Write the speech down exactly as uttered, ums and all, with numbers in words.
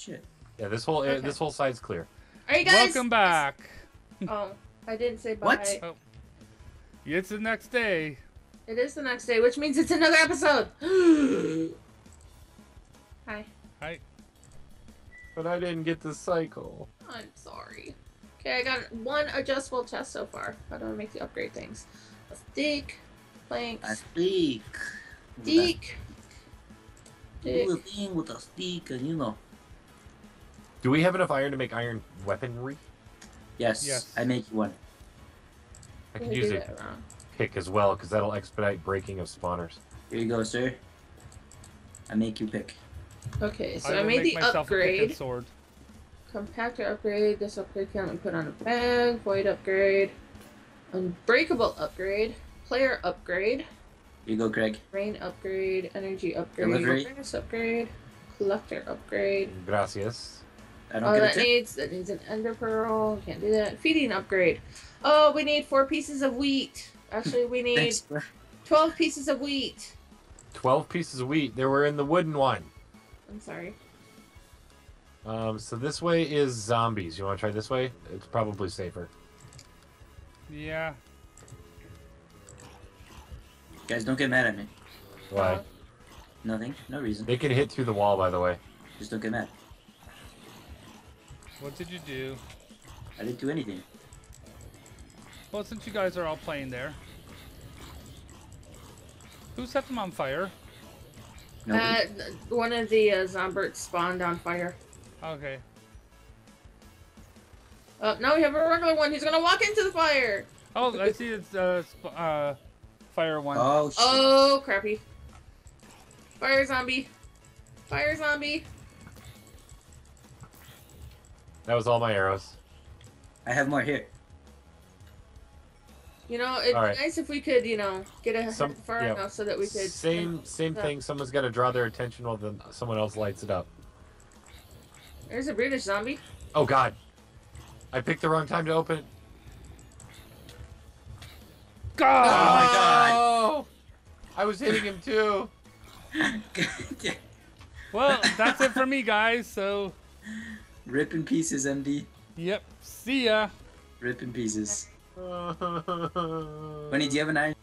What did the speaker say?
Shit. Yeah, this whole okay. this whole side's clear. Are you guys? Welcome back. Oh, I didn't say bye. What? Oh. It's the next day. It is the next day, which means it's another episode. Hi. Hi. But I didn't get the cycle. I'm sorry. Okay, I got one adjustable chest so far. I don't make the upgrade things. A stick, planks. A stick. Stick. Do the thing with a stick, and you know. Do we have enough iron to make iron weaponry? Yes. Yes. I make one. I could use a pick as well, because that'll expedite breaking of spawners. Here you go, sir. I make you pick. Okay, so I, I made the upgrade. Sword. Compactor upgrade. This upgrade can be put on a bag. Void upgrade. Unbreakable upgrade. Player upgrade. Here you go, Craig. Rain upgrade. Energy upgrade. Delivery. Furnace upgrade. Collector upgrade. Gracias. I don't oh, get that it needs that needs an ender pearl. Can't do that. Feeding upgrade. Oh, we need four pieces of wheat. Actually, we need Thanks, twelve pieces of wheat. Twelve pieces of wheat. They were in the wooden one. I'm sorry. Um, so this way is zombies. You want to try this way? It's probably safer. Yeah. Guys, don't get mad at me. Why? Uh, Nothing. No reason. They can hit through the wall, by the way. Just don't get mad. What did you do? I didn't do anything. Well, since you guys are all playing there. Who set them on fire? Uh, one of the uh, Zomberts spawned on fire. Okay. Uh, now we have a regular one. He's gonna walk into the fire. Oh, I see it's uh, sp uh fire one. Oh, shit. Oh, crappy. Fire zombie. Fire zombie. That was all my arrows. I have more here. You know, it'd all be right. nice if we could, you know, get a Some, far yeah. enough so that we could. Same, you know, same thing. Up. Someone's got to draw their attention while then someone else lights it up. There's a British zombie. Oh God, I picked the wrong time to open it. God! Oh my God! Oh, I was hitting him too. Well, that's it for me, guys. So. Rip in pieces, M D. Yep. See ya. Rip in pieces. Bunny, do you have an iron?